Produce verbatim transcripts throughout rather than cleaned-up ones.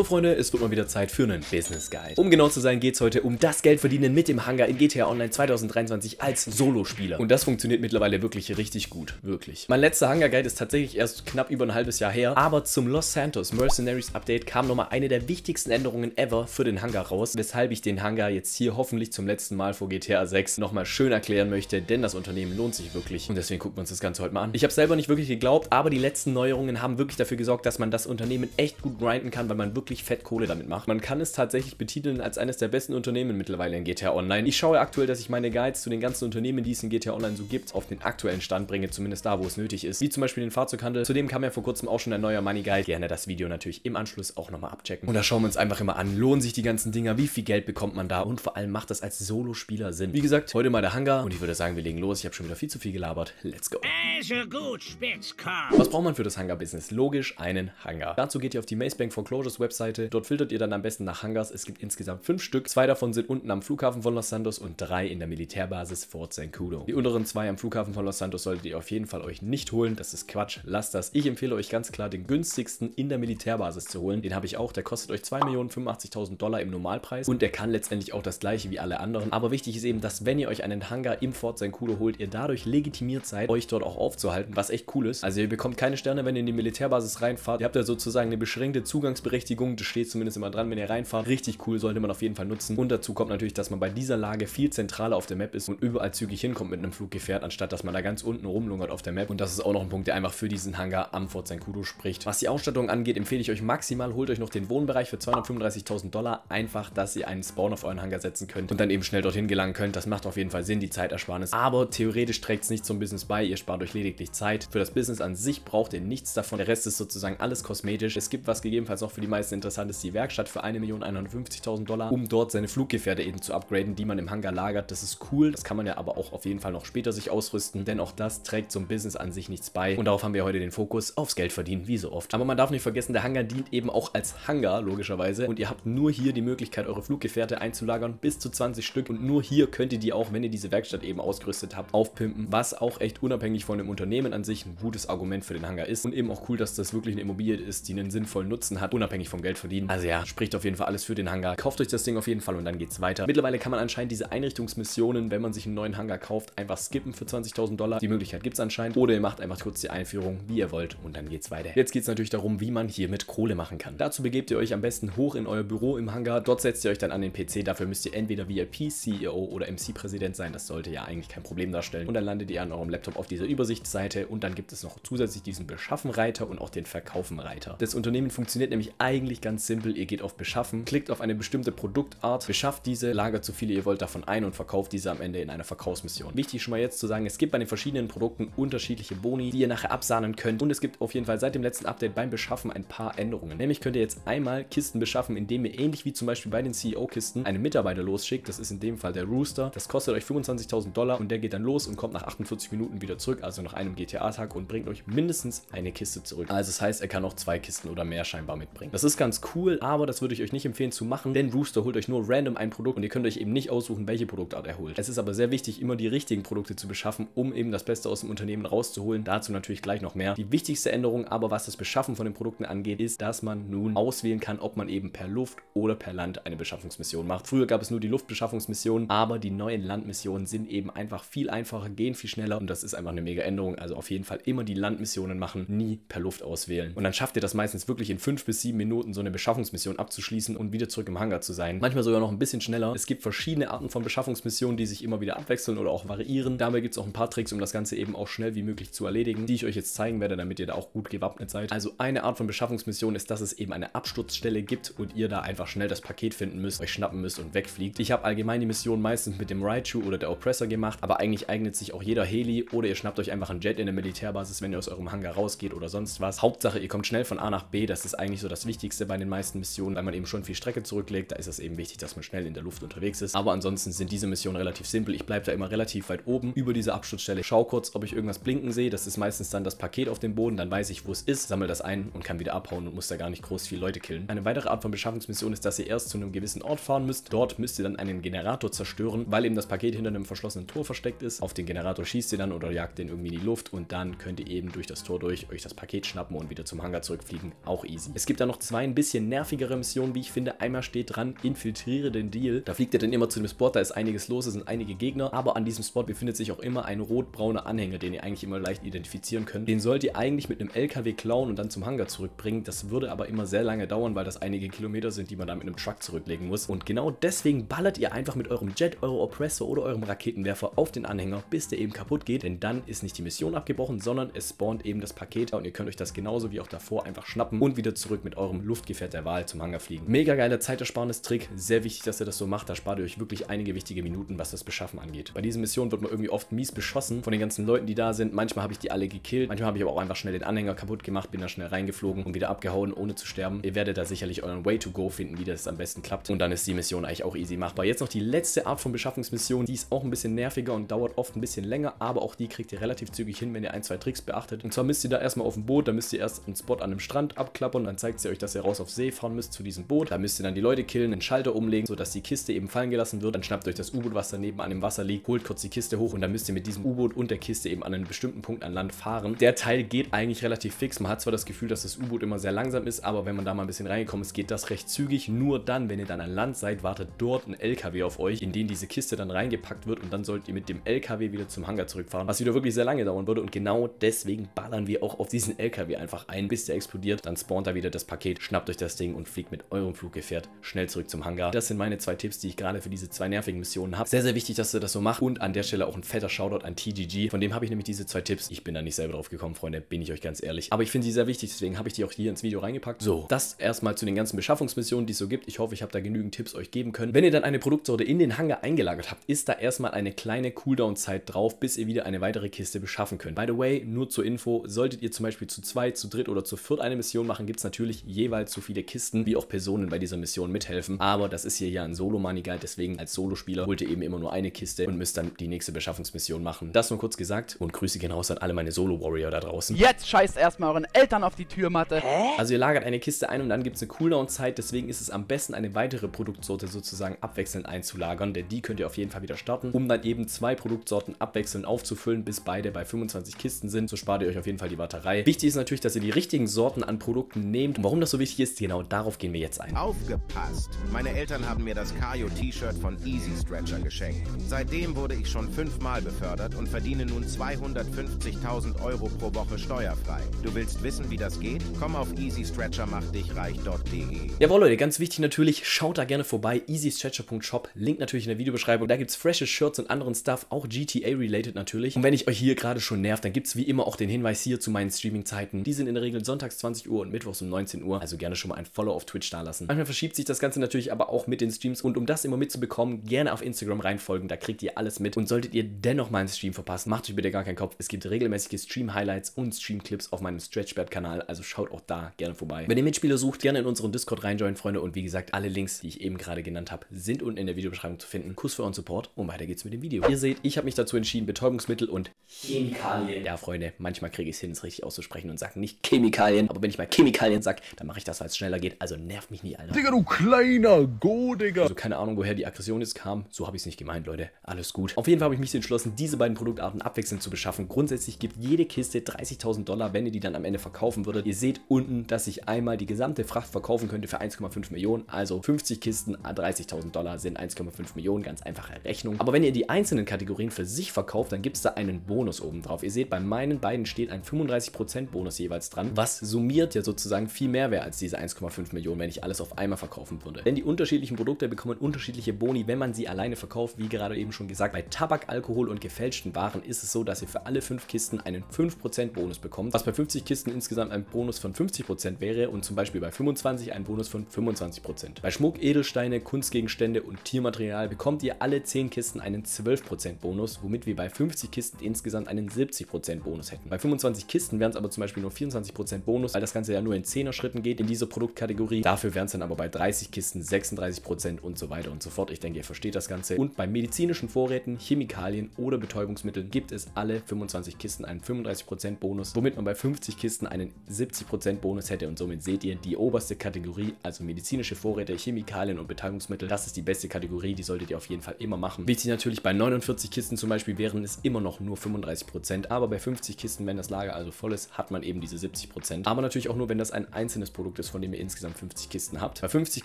So Freunde, es wird mal wieder Zeit für einen Business Guide. Um genau zu sein, geht es heute um das Geldverdienen mit dem Hangar in G T A Online zwanzig dreiundzwanzig als Solospieler. Und das funktioniert mittlerweile wirklich richtig gut. Wirklich. Mein letzter Hangar Guide ist tatsächlich erst knapp über ein halbes Jahr her, aber zum Los Santos Mercenaries Update kam nochmal eine der wichtigsten Änderungen ever für den Hangar raus, weshalb ich den Hangar jetzt hier hoffentlich zum letzten Mal vor GTA sechs nochmal schön erklären möchte, denn das Unternehmen lohnt sich wirklich. Und deswegen gucken wir uns das Ganze heute mal an. Ich habe selber nicht wirklich geglaubt, aber die letzten Neuerungen haben wirklich dafür gesorgt, dass man das Unternehmen echt gut grinden kann, weil man wirklich fett Kohle damit macht. Man kann es tatsächlich betiteln als eines der besten Unternehmen mittlerweile in G T A Online. Ich schaue aktuell, dass ich meine Guides zu den ganzen Unternehmen, die es in G T A Online so gibt, auf den aktuellen Stand bringe, zumindest da, wo es nötig ist, wie zum Beispiel den Fahrzeughandel. Zudem kam ja vor kurzem auch schon ein neuer Money Guide. Gerne das Video natürlich im Anschluss auch nochmal abchecken. Und da schauen wir uns einfach immer an, lohnen sich die ganzen Dinger, wie viel Geld bekommt man da und vor allem macht das als Solospieler Sinn. Wie gesagt, heute mal der Hangar und ich würde sagen, wir legen los. Ich habe schon wieder viel zu viel gelabert. Let's go. Also gut, Spitzkopf. Was braucht man für das Hangar-Business? Logisch einen Hangar. Dazu geht ihr auf die Maze Bank Foreclosures Webseite. Dort filtert ihr dann am besten nach Hangars. Es gibt insgesamt fünf Stück. Zwei davon sind unten am Flughafen von Los Santos und drei in der Militärbasis Fort Zancudo. Die unteren zwei am Flughafen von Los Santos solltet ihr auf jeden Fall euch nicht holen. Das ist Quatsch. Lasst das. Ich empfehle euch ganz klar, den günstigsten in der Militärbasis zu holen. Den habe ich auch. Der kostet euch zwei Millionen fünfundachtzigtausend Dollar im Normalpreis und der kann letztendlich auch das gleiche wie alle anderen. Aber wichtig ist eben, dass wenn ihr euch einen Hangar im Fort Zancudo holt, ihr dadurch legitimiert seid, euch dort auch aufzuhalten, was echt cool ist. Also ihr bekommt keine Sterne, wenn ihr in die Militärbasis reinfahrt. Ihr habt ja sozusagen eine beschränkte Zugangsberechtigung. Das steht zumindest immer dran, wenn ihr reinfahrt. Richtig cool, sollte man auf jeden Fall nutzen. Und dazu kommt natürlich, dass man bei dieser Lage viel zentraler auf der Map ist und überall zügig hinkommt mit einem Fluggefährt, anstatt dass man da ganz unten rumlungert auf der Map. Und das ist auch noch ein Punkt, der einfach für diesen Hangar am Fort Zancudo spricht. Was die Ausstattung angeht, empfehle ich euch maximal, holt euch noch den Wohnbereich für zweihundertfünfunddreißigtausend Dollar. Einfach, dass ihr einen Spawn auf euren Hangar setzen könnt und dann eben schnell dorthin gelangen könnt. Das macht auf jeden Fall Sinn, die Zeitersparnis. Aber theoretisch trägt es nicht zum Business bei. Ihr spart euch lediglich Zeit. Für das Business an sich braucht ihr nichts davon. Der Rest ist sozusagen alles kosmetisch. Es gibt, was gegebenenfalls noch für die meisten interessant ist, die Werkstatt für eine Million einhundertfünfzigtausend Dollar, um dort seine Fluggefährte eben zu upgraden, die man im Hangar lagert. Das ist cool. Das kann man ja aber auch auf jeden Fall noch später sich ausrüsten, denn auch das trägt zum Business an sich nichts bei. Und darauf haben wir heute den Fokus aufs Geld verdienen, wie so oft. Aber man darf nicht vergessen, der Hangar dient eben auch als Hangar, logischerweise. Und ihr habt nur hier die Möglichkeit, eure Fluggefährte einzulagern, bis zu zwanzig Stück. Und nur hier könnt ihr die auch, wenn ihr diese Werkstatt eben ausgerüstet habt, aufpimpen, was auch echt unabhängig von dem Unternehmen an sich ein gutes Argument für den Hangar ist. Und eben auch cool, dass das wirklich eine Immobilie ist, die einen sinnvollen Nutzen hat, unabhängig vom Geld verdienen. Also ja, spricht auf jeden Fall alles für den Hangar. Kauft euch das Ding auf jeden Fall und dann geht's weiter. Mittlerweile kann man anscheinend diese Einrichtungsmissionen, wenn man sich einen neuen Hangar kauft, einfach skippen für zwanzigtausend Dollar. Die Möglichkeit gibt es anscheinend. Oder ihr macht einfach kurz die Einführung, wie ihr wollt und dann geht's weiter. Jetzt geht es natürlich darum, wie man hier mit Kohle machen kann. Dazu begebt ihr euch am besten hoch in euer Büro im Hangar. Dort setzt ihr euch dann an den P C. Dafür müsst ihr entweder V I P, C E O oder M C-Präsident sein. Das sollte ja eigentlich kein Problem darstellen. Und dann landet ihr an eurem Laptop auf dieser Übersichtsseite und dann gibt es noch zusätzlich diesen Beschaffen-Reiter und auch den Verkaufen-Reiter. Das Unternehmen funktioniert nämlich eigentlich ganz simpel. Ihr geht auf Beschaffen, klickt auf eine bestimmte Produktart, beschafft diese, lagert so viele ihr wollt davon ein und verkauft diese am Ende in einer Verkaufsmission. Wichtig schon mal jetzt zu sagen, es gibt bei den verschiedenen Produkten unterschiedliche Boni, die ihr nachher absahnen könnt und es gibt auf jeden Fall seit dem letzten Update beim Beschaffen ein paar Änderungen. Nämlich könnt ihr jetzt einmal Kisten beschaffen, indem ihr ähnlich wie zum Beispiel bei den C E O-Kisten einen Mitarbeiter losschickt. Das ist in dem Fall der Rooster. Das kostet euch fünfundzwanzigtausend Dollar und der geht dann los und kommt nach achtundvierzig Minuten wieder zurück, also nach einem G T A-Tag und bringt euch mindestens eine Kiste zurück. Also das heißt, er kann auch zwei Kisten oder mehr scheinbar mitbringen. Das ist ganz cool, aber das würde ich euch nicht empfehlen zu machen, denn Rooster holt euch nur random ein Produkt und ihr könnt euch eben nicht aussuchen, welche Produktart er holt. Es ist aber sehr wichtig, immer die richtigen Produkte zu beschaffen, um eben das Beste aus dem Unternehmen rauszuholen. Dazu natürlich gleich noch mehr. Die wichtigste Änderung aber, was das Beschaffen von den Produkten angeht, ist, dass man nun auswählen kann, ob man eben per Luft oder per Land eine Beschaffungsmission macht. Früher gab es nur die Luftbeschaffungsmissionen, aber die neuen Landmissionen sind eben einfach viel einfacher, gehen viel schneller und das ist einfach eine mega Änderung. Also auf jeden Fall immer die Landmissionen machen, nie per Luft auswählen. Und dann schafft ihr das meistens wirklich in fünf bis sieben Minuten, so eine Beschaffungsmission abzuschließen und wieder zurück im Hangar zu sein. Manchmal sogar noch ein bisschen schneller. Es gibt verschiedene Arten von Beschaffungsmissionen, die sich immer wieder abwechseln oder auch variieren. Dabei gibt es auch ein paar Tricks, um das Ganze eben auch schnell wie möglich zu erledigen, die ich euch jetzt zeigen werde, damit ihr da auch gut gewappnet seid. Also eine Art von Beschaffungsmission ist, dass es eben eine Absturzstelle gibt und ihr da einfach schnell das Paket finden müsst, euch schnappen müsst und wegfliegt. Ich habe allgemein die Mission meistens mit dem Raichu oder der Oppressor gemacht, aber eigentlich eignet sich auch jeder Heli oder ihr schnappt euch einfach einen Jet in der Militärbasis, wenn ihr aus eurem Hangar rausgeht oder sonst was. Hauptsache, ihr kommt schnell von A nach B. Das ist eigentlich so das Wichtigste bei den meisten Missionen, weil man eben schon viel Strecke zurücklegt. Da ist es eben wichtig, dass man schnell in der Luft unterwegs ist. Aber ansonsten sind diese Missionen relativ simpel. Ich bleibe da immer relativ weit oben über diese Absturzstelle. Schau kurz, ob ich irgendwas blinken sehe. Das ist meistens dann das Paket auf dem Boden. Dann weiß ich, wo es ist, sammle das ein und kann wieder abhauen und muss da gar nicht groß viele Leute killen. Eine weitere Art von Beschaffungsmission ist, dass ihr erst zu einem gewissen Ort fahren müsst. Dort müsst ihr dann einen Generator zerstören, weil eben das Paket hinter einem verschlossenen Tor versteckt ist. Auf den Generator schießt ihr dann oder jagt den irgendwie in die Luft und dann könnt ihr eben durch das Tor durch euch das Paket schnappen und wieder zum Hangar zurückfliegen. Auch easy. Es gibt dann noch zwei ein bisschen nervigere Mission, wie ich finde. Einmal steht dran, infiltriere den Deal. Da fliegt er dann immer zu dem Spot, da ist einiges los, es sind einige Gegner, aber an diesem Spot befindet sich auch immer ein rot-brauner Anhänger, den ihr eigentlich immer leicht identifizieren könnt. Den sollt ihr eigentlich mit einem L K W klauen und dann zum Hangar zurückbringen. Das würde aber immer sehr lange dauern, weil das einige Kilometer sind, die man dann mit einem Truck zurücklegen muss. Und genau deswegen ballert ihr einfach mit eurem Jet, eurem Oppressor oder eurem Raketenwerfer auf den Anhänger, bis der eben kaputt geht, denn dann ist nicht die Mission abgebrochen, sondern es spawnt eben das Paket und ihr könnt euch das genauso wie auch davor einfach schnappen und wieder zurück mit eurem Luftgefährt der Wahl zum Hangar fliegen. Mega geiler Zeitersparnis-Trick, sehr wichtig, dass ihr das so macht, da spart ihr euch wirklich einige wichtige Minuten, was das Beschaffen angeht. Bei diesen Missionen wird man irgendwie oft mies beschossen von den ganzen Leuten, die da sind. Manchmal habe ich die alle gekillt, manchmal habe ich aber auch einfach schnell den Anhänger kaputt gemacht, bin da schnell reingeflogen und wieder abgehauen, ohne zu sterben. Ihr werdet da sicherlich euren Way to go finden, wie das am besten klappt und dann ist die Mission eigentlich auch easy machbar. Jetzt noch die letzte Art von Beschaffungsmission, die ist auch ein bisschen nerviger und dauert oft ein bisschen länger, aber auch die kriegt ihr relativ zügig hin, wenn ihr ein, zwei Tricks beachtet. Und zwar müsst ihr da erstmal auf dem Boot, da müsst ihr erst einen Spot an einem Strand abklappern, dann zeigt sie euch, dass ihr raus auf See fahren müsst zu diesem Boot. Da müsst ihr dann die Leute killen, einen Schalter umlegen, sodass die Kiste eben fallen gelassen wird. Dann schnappt euch das U-Boot, was daneben an dem Wasser liegt, holt kurz die Kiste hoch und dann müsst ihr mit diesem U-Boot und der Kiste eben an einem bestimmten Punkt an Land fahren. Der Teil geht eigentlich relativ fix. Man hat zwar das Gefühl, dass das U-Boot immer sehr langsam ist, aber wenn man da mal ein bisschen reingekommen ist, geht das recht zügig. Nur dann, wenn ihr dann an Land seid, wartet dort ein L K W auf euch, in den diese Kiste dann reingepackt wird und dann sollt ihr mit dem L K W wieder zum Hangar zurückfahren, was wieder wirklich sehr lange dauern würde und genau deswegen ballern wir auch auf diesen L K W einfach ein, bis der explodiert, dann spawnt da wieder das Paket, schnappt euch das Ding und fliegt mit eurem Fluggefährt schnell zurück zum Hangar. Das sind meine zwei Tipps, die ich gerade für diese zwei nervigen Missionen habe. Sehr, sehr wichtig, dass ihr das so macht und an der Stelle auch ein fetter Shoutout an T G G, von dem habe ich nämlich diese zwei Tipps. Ich bin da nicht selber drauf gekommen, Freunde, bin ich euch ganz ehrlich, aber ich finde sie sehr wichtig, deswegen habe ich die auch hier ins Video reingepackt. So, das erstmal zu den ganzen Beschaffungsmissionen, die es so gibt. Ich hoffe, ich habe da genügend Tipps euch geben können. Wenn ihr dann eine Produktsorte in den Hangar eingelagert habt, ist da erstmal eine kleine Cooldown-Zeit drauf, bis ihr wieder eine weitere Kiste beschaffen könnt. By the way, nur zur Info, solltet ihr zum Beispiel zu zweit, zu dritt oder zu viert eine Mission machen, gibt es natürlich jeweils so viele Kisten, wie auch Personen bei dieser Mission mithelfen. Aber das ist hier ja ein Solo-Money-Guide, deswegen als Solospieler holt ihr eben immer nur eine Kiste und müsst dann die nächste Beschaffungsmission machen. Das nur kurz gesagt und Grüße gehen raus an alle meine Solo-Warrior da draußen. Jetzt scheißt erstmal euren Eltern auf die Türmatte. Hä? Also ihr lagert eine Kiste ein und dann gibt es eine Cooldown-Zeit, deswegen ist es am besten, eine weitere Produktsorte sozusagen abwechselnd einzulagern, denn die könnt ihr auf jeden Fall wieder starten, um dann eben zwei Produktsorten abwechselnd aufzufüllen, bis beide bei fünfundzwanzig Kisten sind. So spart ihr euch auf jeden Fall die Warterei. Wichtig ist natürlich, dass ihr die richtigen Sorten an Produkten nehmt. Und warum das so wichtig ist, genau darauf gehen wir jetzt ein. Aufgepasst! Meine Eltern haben mir das Cayo-T-Shirt von Easy Stretcher geschenkt. Seitdem wurde ich schon fünfmal befördert und verdiene nun zweihundertfünfzigtausend Euro pro Woche steuerfrei. Du willst wissen, wie das geht? Komm auf easy stretcher macht dich reich punkt de. Jawohl, Leute, ganz wichtig natürlich, schaut da gerne vorbei. easy stretcher punkt shop, Link natürlich in der Videobeschreibung. Da gibt es freshe Shirts und anderen Stuff, auch G T A-related natürlich. Und wenn ich euch hier gerade schon nervt, dann gibt es wie immer auch den Hinweis hier zu meinen Streaming-Zeiten. Die sind in der Regel sonntags zwanzig Uhr und mittwochs um neunzehn Uhr, also gerne schon mal ein Follow auf Twitch dalassen. Manchmal verschiebt sich das Ganze natürlich aber auch mit den Streams und um das immer mitzubekommen, gerne auf Instagram reinfolgen, da kriegt ihr alles mit. Und solltet ihr dennoch mal einen Stream verpassen, macht euch bitte gar keinen Kopf. Es gibt regelmäßige Stream-Highlights und Stream-Clips auf meinem Stretchbad-Kanal, also schaut auch da gerne vorbei. Wenn ihr Mitspieler sucht, gerne in unseren Discord reinjoinen, Freunde. Und wie gesagt, alle Links, die ich eben gerade genannt habe, sind unten in der Videobeschreibung zu finden. Kuss für euren Support und weiter geht's mit dem Video. Ihr seht, ich habe mich dazu entschieden, Betäubungsmittel und Chemikalien. Ja, Freunde, manchmal kriege ich es hin, es richtig auszusprechen und sage nicht Chemikalien. Aber wenn ich mal Chemikalien sage, dann mache ich das, weil es schneller geht. Also nerv mich nie, Alter. Digga, du kleiner Go, Digga. Also keine Ahnung, woher die Aggression jetzt kam. So habe ich es nicht gemeint, Leute. Alles gut. Auf jeden Fall habe ich mich entschlossen, diese beiden Produktarten abwechselnd zu beschaffen. Grundsätzlich gibt jede Kiste dreißigtausend Dollar, wenn ihr die dann am Ende verkaufen würdet. Ihr seht unten, dass ich einmal die gesamte Fracht verkaufen könnte für eins Komma fünf Millionen. Also fünfzig Kisten, dreißigtausend Dollar sind eins Komma fünf Millionen. Ganz einfache Rechnung. Aber wenn ihr die einzelnen Kategorien für sich verkauft, dann gibt es da einen Bonus oben drauf. Ihr seht, bei meinen beiden steht ein fünfunddreißig Prozent Bonus jeweils dran, was summiert ja sozusagen viel mehr wäre als diese eins Komma fünf Millionen, wenn ich alles auf einmal verkaufen würde. Denn die unterschiedlichen Produkte bekommen unterschiedliche Boni, wenn man sie alleine verkauft, wie gerade eben schon gesagt. Bei Tabak, Alkohol und gefälschten Waren ist es so, dass ihr für alle fünf Kisten einen fünf Prozent Bonus bekommt, was bei fünfzig Kisten insgesamt ein Bonus von fünfzig Prozent wäre und zum Beispiel bei fünfundzwanzig ein Bonus von fünfundzwanzig Prozent. Bei Schmuck, Edelsteine, Kunstgegenstände und Tiermaterial bekommt ihr alle zehn Kisten einen zwölf Prozent Bonus, womit wir bei fünfzig Kisten insgesamt einen siebzig Prozent Bonus hätten. Bei fünfundzwanzig Kisten wären es aber zum Beispiel nur vierundzwanzig Prozent Bonus, weil das Ganze ja nur in Zehner-Schritten geht in dieser Produktkategorie. Dafür wären es dann aber bei dreißig Kisten sechsunddreißig Prozent und so weiter und so fort. Ich denke, ihr versteht das Ganze. Und bei medizinischen Vorräten, Chemikalien oder Betäubungsmitteln gibt es alle fünfundzwanzig Kisten einen fünfunddreißig Prozent Bonus, womit man bei fünfzig Kisten einen siebzig Prozent Bonus hätte und somit seht ihr die oberste Kategorie, also medizinische Vorräte, Chemikalien und Betäubungsmittel. Das ist die beste Kategorie, die solltet ihr auf jeden Fall immer machen. Wichtig natürlich, bei neunundvierzig Kisten zum Beispiel wären es immer noch nur fünfunddreißig Prozent, aber bei fünfzig Kisten, wenn das Lager also voll ist, hat man eben diese siebzig Prozent. Aber natürlich auch nur, wenn das ein einzelnes Produkt Produktes, von dem ihr insgesamt fünfzig Kisten habt. Bei fünfzig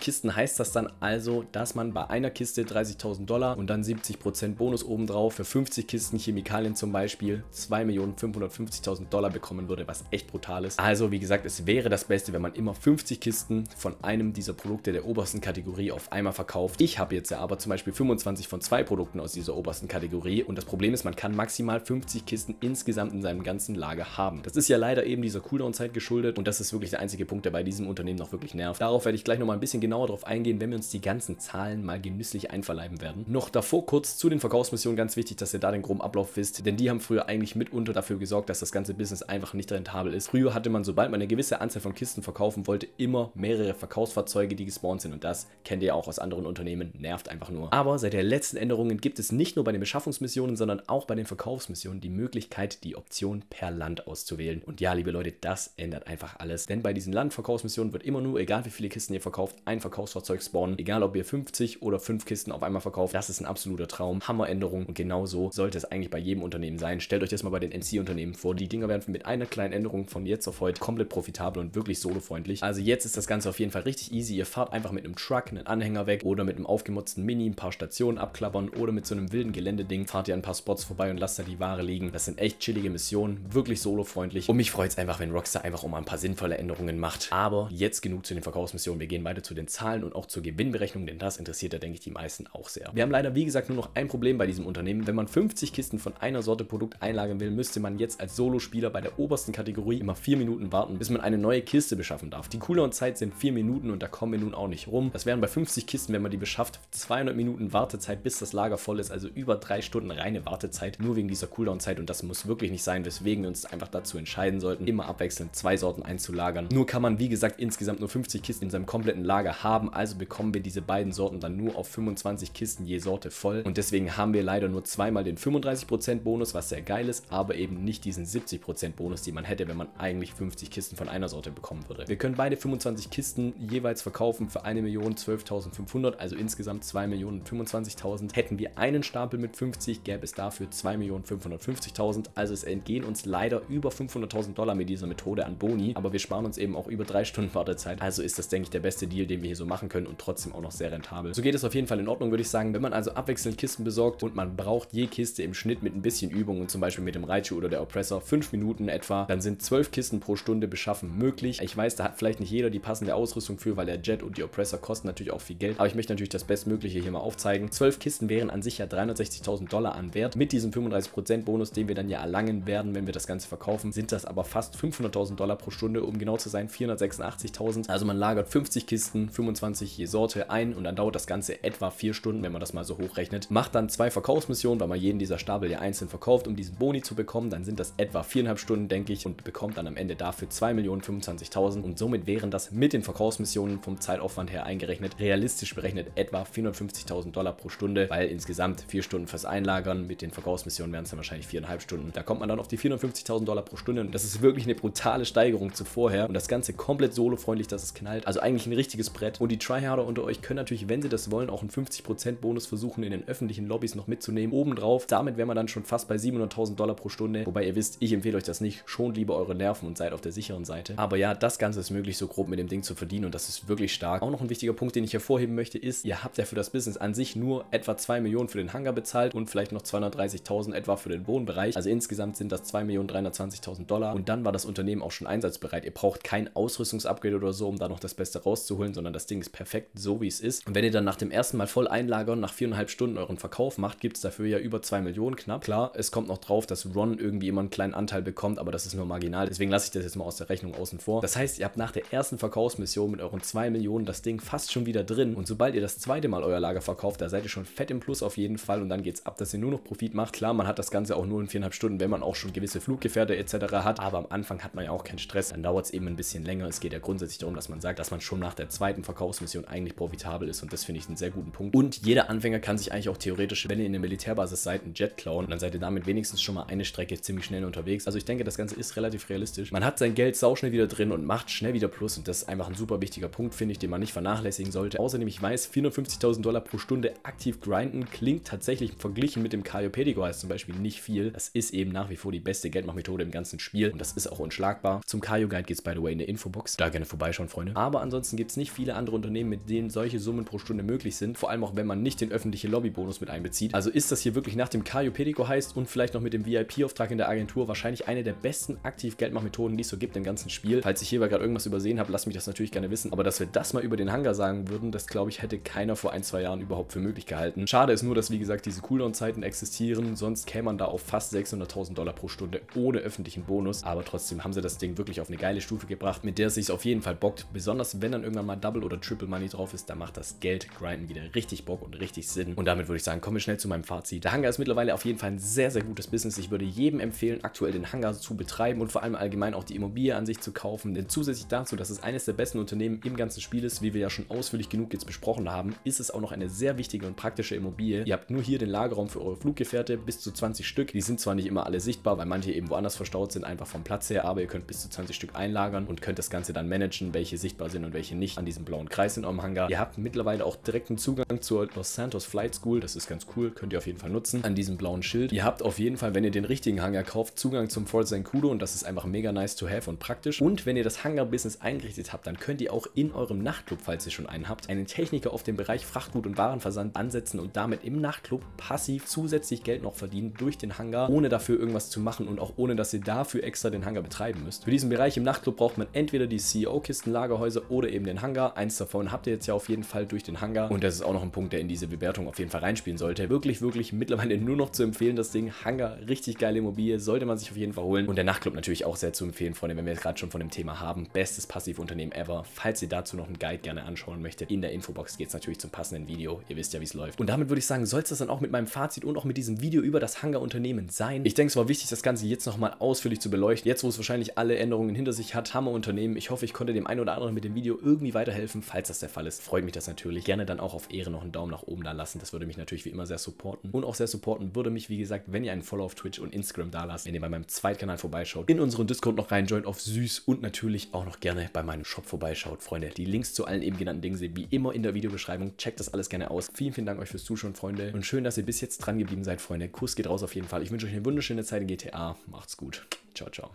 Kisten heißt das dann also, dass man bei einer Kiste dreißigtausend Dollar und dann siebzig Prozent Bonus obendrauf für fünfzig Kisten Chemikalien zum Beispiel zwei Millionen fünfhundertfünfzigtausend Dollar bekommen würde, was echt brutal ist. Also wie gesagt, es wäre das Beste, wenn man immer fünfzig Kisten von einem dieser Produkte der obersten Kategorie auf einmal verkauft. Ich habe jetzt ja aber zum Beispiel fünfundzwanzig von zwei Produkten aus dieser obersten Kategorie und das Problem ist, man kann maximal fünfzig Kisten insgesamt in seinem ganzen Lager haben. Das ist ja leider eben dieser Cooldown-Zeit geschuldet und das ist wirklich der einzige Punkt, der bei diesem Unternehmen noch wirklich nervt. Darauf werde ich gleich nochmal ein bisschen genauer drauf eingehen, wenn wir uns die ganzen Zahlen mal genüsslich einverleiben werden. Noch davor kurz zu den Verkaufsmissionen, ganz wichtig, dass ihr da den groben Ablauf wisst, denn die haben früher eigentlich mitunter dafür gesorgt, dass das ganze Business einfach nicht rentabel ist. Früher hatte man, sobald man eine gewisse Anzahl von Kisten verkaufen wollte, immer mehrere Verkaufsfahrzeuge, die gespawnt sind und das kennt ihr auch aus anderen Unternehmen, nervt einfach nur. Aber seit der letzten Änderungen gibt es nicht nur bei den Beschaffungsmissionen, sondern auch bei den Verkaufsmissionen die Möglichkeit, die Option per Land auszuwählen. Und ja, liebe Leute, das ändert einfach alles, denn bei diesen Landverkaufsmissionen wird immer nur, egal wie viele Kisten ihr verkauft, ein Verkaufsfahrzeug spawnen, egal ob ihr fünfzig oder fünf Kisten auf einmal verkauft. Das ist ein absoluter Traum, Hammeränderung und genau so sollte es eigentlich bei jedem Unternehmen sein. Stellt euch das mal bei den N C-Unternehmen vor, die Dinger werden mit einer kleinen Änderung von jetzt auf heute komplett profitabel und wirklich solofreundlich. Also jetzt ist das Ganze auf jeden Fall richtig easy, ihr fahrt einfach mit einem Truck einen Anhänger weg oder mit einem aufgemotzten Mini ein paar Stationen abklappern oder mit so einem wilden Geländeding fahrt ihr an ein paar Spots vorbei und lasst da die Ware liegen. Das sind echt chillige Missionen, wirklich solofreundlich und mich freut es einfach, wenn Rockstar einfach auch mal ein paar sinnvolle Änderungen macht. Aber jetzt genug zu den Verkaufsmissionen, wir gehen weiter zu den Zahlen und auch zur Gewinnberechnung, denn das interessiert ja, denke ich, die meisten auch sehr. Wir haben leider, wie gesagt, nur noch ein Problem bei diesem Unternehmen. Wenn man fünfzig Kisten von einer Sorte Produkt einlagern will, müsste man jetzt als Solospieler bei der obersten Kategorie immer vier Minuten warten, bis man eine neue Kiste beschaffen darf. Die Cooldown-Zeit sind vier Minuten und da kommen wir nun auch nicht rum. Das wären bei fünfzig Kisten, wenn man die beschafft, zweihundert Minuten Wartezeit, bis das Lager voll ist, also über drei Stunden reine Wartezeit, nur wegen dieser Cooldown-Zeit und das muss wirklich nicht sein, weswegen wir uns einfach dazu entscheiden sollten, immer abwechselnd zwei Sorten einzulagern. Nur kann man, wie gesagt, insgesamt nur fünfzig Kisten in seinem kompletten Lager haben, also bekommen wir diese beiden Sorten dann nur auf fünfundzwanzig Kisten je Sorte voll und deswegen haben wir leider nur zweimal den fünfunddreißig Prozent Bonus, was sehr geil ist, aber eben nicht diesen siebzig Prozent Bonus, die man hätte, wenn man eigentlich fünfzig Kisten von einer Sorte bekommen würde. Wir können beide fünfundzwanzig Kisten jeweils verkaufen für eine Million zwölftausendfünfhundert, also insgesamt zwei Millionen fünfundzwanzigtausend. Hätten wir einen Stapel mit fünfzig, gäbe es dafür zwei Millionen fünfhundertfünfzigtausend, also es entgehen uns leider über fünfhunderttausend Dollar mit dieser Methode an Boni, aber wir sparen uns eben auch über drei Stunden Wartezeit, also ist das, denke ich, der beste Deal, den wir hier so machen können und trotzdem auch noch sehr rentabel. So geht es auf jeden Fall in Ordnung, würde ich sagen, wenn man also abwechselnd Kisten besorgt und man braucht je Kiste im Schnitt mit ein bisschen Übung und zum Beispiel mit dem Raichu oder der Oppressor fünf Minuten etwa, dann sind zwölf Kisten pro Stunde beschaffen möglich. Ich weiß, da hat vielleicht nicht jeder die passende Ausrüstung für, weil der Jet und die Oppressor kosten natürlich auch viel Geld, aber ich möchte natürlich das Bestmögliche hier mal aufzeigen. zwölf Kisten wären an sich ja dreihundertsechzigtausend Dollar an Wert. Mit diesem fünfunddreißig Prozent Bonus, den wir dann ja erlangen werden, wenn wir das Ganze verkaufen, sind das aber fast fünfhunderttausend Dollar pro Stunde, um genau zu sein vierhundertsechsundachtzigtausend. Also man lagert fünfzig Kisten, fünfundzwanzig je Sorte ein und dann dauert das Ganze etwa vier Stunden, wenn man das mal so hochrechnet. Macht dann zwei Verkaufsmissionen, weil man jeden dieser Stapel ja einzeln verkauft, um diesen Boni zu bekommen, dann sind das etwa viereinhalb Stunden, denke ich, und bekommt dann am Ende dafür zwei Millionen fünfundzwanzigtausend und somit wären das mit den Verkaufsmissionen vom Zeitaufwand her eingerechnet, realistisch berechnet etwa vierhundertfünfzigtausend Dollar pro Stunde, weil insgesamt vier Stunden fürs Einlagern, mit den Verkaufsmissionen wären es dann wahrscheinlich viereinhalb Stunden. Da kommt man dann auf die vierhundertfünfzigtausend Dollar pro Stunde und das ist wirklich eine brutale Steigerung zu vorher und das Ganze komplett solofreundlich, dass es knallt, also eigentlich ein richtiges Brett und die Tryharder unter euch können natürlich, wenn sie das wollen, auch einen fünfzig Prozent Bonus versuchen, in den öffentlichen Lobbys noch mitzunehmen. Obendrauf, damit wäre man dann schon fast bei siebenhunderttausend Dollar pro Stunde, wobei ihr wisst, ich empfehle euch das nicht, schont lieber eure Nerven und seid auf der sicheren Seite. Aber ja, das Ganze ist möglich, so grob mit dem Ding zu verdienen und das ist wirklich stark. Auch noch ein wichtiger Punkt, den ich hervorheben möchte, ist, ihr habt ja für das Business an sich nur etwa zwei Millionen für den Hangar bezahlt und vielleicht noch zweihundertdreißigtausend etwa für den Wohnbereich. Also insgesamt sind das zwei Millionen dreihundertzwanzigtausend Dollar und dann war das Unternehmen auch schon einsatzbereit. Ihr braucht kein Ausrüstungsupgrade oder so, um da noch das Beste rauszuholen, sondern das Ding ist perfekt, so wie es ist. Und wenn ihr dann nach dem ersten Mal voll einlagern, nach viereinhalb Stunden euren Verkauf macht, gibt es dafür ja über zwei Millionen knapp. Klar, es kommt noch drauf, dass Ron irgendwie immer einen kleinen Anteil bekommt, aber das ist nur marginal. Deswegen lasse ich das jetzt mal aus der Rechnung außen vor. Das heißt, ihr habt nach der ersten Verkaufsmission mit euren zwei Millionen das Ding fast schon wieder drin und sobald ihr das zweite Mal euer Lager verkauft, da seid ihr schon fett im Plus auf jeden Fall und dann geht's ab, dass ihr nur noch Profit macht. Klar, man hat das Ganze auch nur in viereinhalb Stunden, wenn man auch schon gewisse Fluggefährte et cetera hat, aber am Anfang hat man ja auch keinen Stress, dann dauert es eben ein bisschen länger. Es geht ja grundsätzlich darum, dass man sagt, dass man schon nach der zweiten Verkaufsmission eigentlich profitabel ist und das finde ich einen sehr guten Punkt. Und jeder Anfänger kann sich eigentlich auch theoretisch, wenn ihr in der Militärbasis seid, einen Jet klauen und dann seid ihr damit wenigstens schon mal eine Strecke ziemlich schnell unterwegs. Also ich denke, das Ganze ist relativ realistisch. Man hat sein Geld sauschnell wieder drin und macht schnell wieder Plus und das ist einfach ein super wichtiger Punkt, finde ich, den man nicht vernachlässigen sollte. Außerdem, ich weiß, vierhundertfünfzigtausend Dollar pro Stunde aktiv grinden klingt tatsächlich verglichen mit dem Cayo Perico als zum Beispiel nicht viel. Das ist eben nach wie vor die beste Geldmachmethode im ganzen Spiel und das ist auch unschlagbar. Zum Cayo Guide geht es by the way in der Infobox. ist. Da gerne vorbeischauen, Freunde. Aber ansonsten gibt es nicht viele andere Unternehmen, mit denen solche Summen pro Stunde möglich sind. Vor allem auch, wenn man nicht den öffentlichen Lobbybonus mit einbezieht. Also ist das hier wirklich nach dem Cayo Perico heißt und vielleicht noch mit dem V I P-Auftrag in der Agentur wahrscheinlich eine der besten Aktiv-Geldmachmethoden, die es so gibt im ganzen Spiel. Falls ich hierbei gerade irgendwas übersehen habe, lasst mich das natürlich gerne wissen. Aber dass wir das mal über den Hangar sagen würden, das glaube ich, hätte keiner vor ein, zwei Jahren überhaupt für möglich gehalten. Schade ist nur, dass wie gesagt diese Cooldown-Zeiten existieren. Sonst käme man da auf fast sechshunderttausend Dollar pro Stunde ohne öffentlichen Bonus. Aber trotzdem haben sie das Ding wirklich auf eine geile Stufe gebracht, mit der es sich auf jeden Fall bockt. Besonders wenn dann irgendwann mal Double oder Triple Money drauf ist, dann macht das Geld-Grinden wieder richtig Bock und richtig Sinn. Und damit würde ich sagen, kommen wir schnell zu meinem Fazit. Der Hangar ist mittlerweile auf jeden Fall ein sehr, sehr gutes Business. Ich würde jedem empfehlen, aktuell den Hangar zu betreiben und vor allem allgemein auch die Immobilie an sich zu kaufen. Denn zusätzlich dazu, dass es eines der besten Unternehmen im ganzen Spiel ist, wie wir ja schon ausführlich genug jetzt besprochen haben, ist es auch noch eine sehr wichtige und praktische Immobilie. Ihr habt nur hier den Lagerraum für eure Fluggefährte, bis zu zwanzig Stück. Die sind zwar nicht immer alle sichtbar, weil manche eben woanders verstaut sind, einfach vom Platz her, aber ihr könnt bis zu zwanzig Stück einlagern und könnt das Ganze dann managen, welche sichtbar sind und welche nicht an diesem blauen Kreis in eurem Hangar. Ihr habt mittlerweile auch direkten Zugang zur Los Santos Flight School, das ist ganz cool, könnt ihr auf jeden Fall nutzen, an diesem blauen Schild. Ihr habt auf jeden Fall, wenn ihr den richtigen Hangar kauft, Zugang zum Fort Zancudo und das ist einfach mega nice to have und praktisch. Und wenn ihr das Hangar-Business eingerichtet habt, dann könnt ihr auch in eurem Nachtclub, falls ihr schon einen habt, einen Techniker auf dem Bereich Frachtgut und Warenversand ansetzen und damit im Nachtclub passiv zusätzlich Geld noch verdienen durch den Hangar, ohne dafür irgendwas zu machen und auch ohne, dass ihr dafür extra den Hangar betreiben müsst. Für diesen Bereich im Nachtclub braucht man entweder die C E O-Kisten, Lagerhäuser oder eben den Hangar. Eins davon habt ihr jetzt ja auf jeden Fall durch den Hangar und das ist auch noch ein Punkt, der in diese Bewertung auf jeden Fall reinspielen sollte. Wirklich, wirklich mittlerweile nur noch zu empfehlen, das Ding. Hangar, richtig geile Immobilie, sollte man sich auf jeden Fall holen und der Nachtclub natürlich auch sehr zu empfehlen, Freunde, wenn wir jetzt gerade schon von dem Thema haben. Bestes Passivunternehmen ever. Falls ihr dazu noch einen Guide gerne anschauen möchtet, in der Infobox geht es natürlich zum passenden Video. Ihr wisst ja, wie es läuft. Und damit würde ich sagen, soll es das dann auch mit meinem Fazit und auch mit diesem Video über das Hangar-Unternehmen sein. Ich denke, es war wichtig, das Ganze jetzt nochmal ausführlich zu beleuchten. Jetzt, wo es wahrscheinlich alle Änderungen hinter sich hat, Hammer-Unternehmen. Ich hoffe, ich konnte dem einen oder anderen mit dem Video irgendwie weiterhelfen. Falls das der Fall ist, freut mich das natürlich. Gerne dann auch auf Ehre noch einen Daumen nach oben da lassen. Das würde mich natürlich wie immer sehr supporten. Und auch sehr supporten würde mich, wie gesagt, wenn ihr einen Follow auf Twitch und Instagram da lasst, wenn ihr bei meinem Zweitkanal vorbeischaut, in unseren Discord noch reinjoint auf süß und natürlich auch noch gerne bei meinem Shop vorbeischaut, Freunde. Die Links zu allen eben genannten Dingen sind wie immer in der Videobeschreibung. Checkt das alles gerne aus. Vielen, vielen Dank euch fürs Zuschauen, Freunde. Und schön, dass ihr bis jetzt dran geblieben seid, Freunde. Kuss geht raus auf jeden Fall. Ich wünsche euch eine wunderschöne Zeit in G T A. Macht's gut. Ciao, ciao.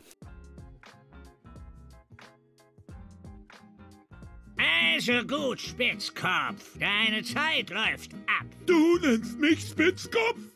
Also gut, Spitzkopf. Deine Zeit läuft ab. Du nennst mich Spitzkopf?